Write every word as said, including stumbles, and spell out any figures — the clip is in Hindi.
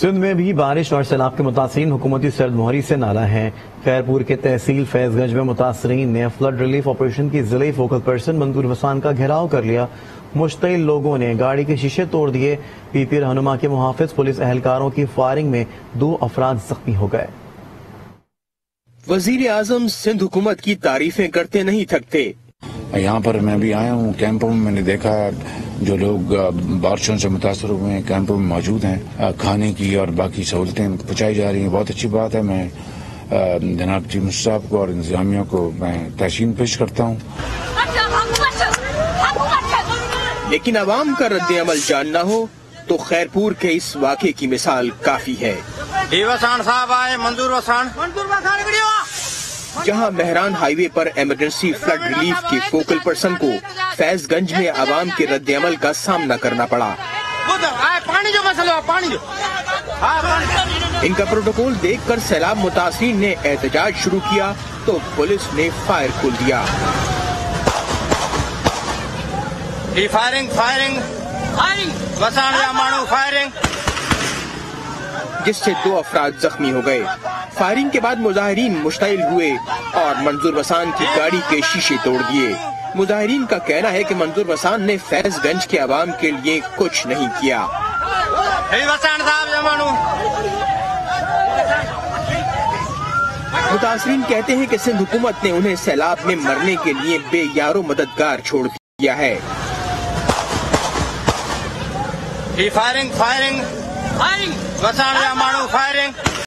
सिंध में भी बारिश और सैलाब के मुतासरीन हुकूमती सर्द मोहरी से नाला है। खैरपुर के तहसील फैसगंज में मुतासरीन ने फ्लड रिलीफ ऑपरेशन की जिले फोकल पर्सन मंजूर वसान का घेराव कर लिया। मुश्तिल लोगों ने गाड़ी के शीशे तोड़ दिए। पीपी रहनुमा के मुहाफिज पुलिस एहलकारों की फायरिंग में दो अफराद जख्मी हो गए। वजीर आजम सिंध हुकूमत की तारीफें करते नहीं थकते। यहाँ पर मैं भी आया हूँ, कैंपों में मैंने देखा जो लोग बारिशों से मुतासर हुए हैं कैंपों में मौजूद हैं, खाने की और बाकी सहूलतें पहुँचाई जा रही हैं। बहुत अच्छी बात है। मैं जनाब चीफ मिनिस्टर साहब को और इंतजामिया को मैं तहसीन पेश करता हूँ। लेकिन आवाम का रद्द अमल जानना हो तो खैरपुर के इस वाक़े की मिसाल काफी है। वसान साहब आए, मंजूर वसान, जहाँ मेहरान हाईवे पर इमरजेंसी फ्लड रिलीफ के फोकल पर्सन को फैजगंज में आवाम के रद्द अमल का सामना करना पड़ा। पानी जो मसला, पानी जो। इनका प्रोटोकॉल देखकर सैलाब मुतासिर ने एहतजाज शुरू किया तो पुलिस ने फायर खोल दिया। फायरिंग फायरिंग फायरिंग जिससे दो अफराद जख्मी हो गए। फायरिंग के बाद मुजाहिरीन मुश्तिल हुए और मंजूर वसान की गाड़ी के शीशे तोड़ दिए। मुजाहिरीन का कहना है कि मंजूर वसान ने फैजगंज के आवाम के लिए कुछ नहीं किया। मुतासरीन कहते हैं कि सिंध हुकूमत ने उन्हें सैलाब में मरने के लिए बेयारो मददगार छोड़ दिया है। फायरिंग फायरिंग फायरिंग वसान या मानो फायरिंग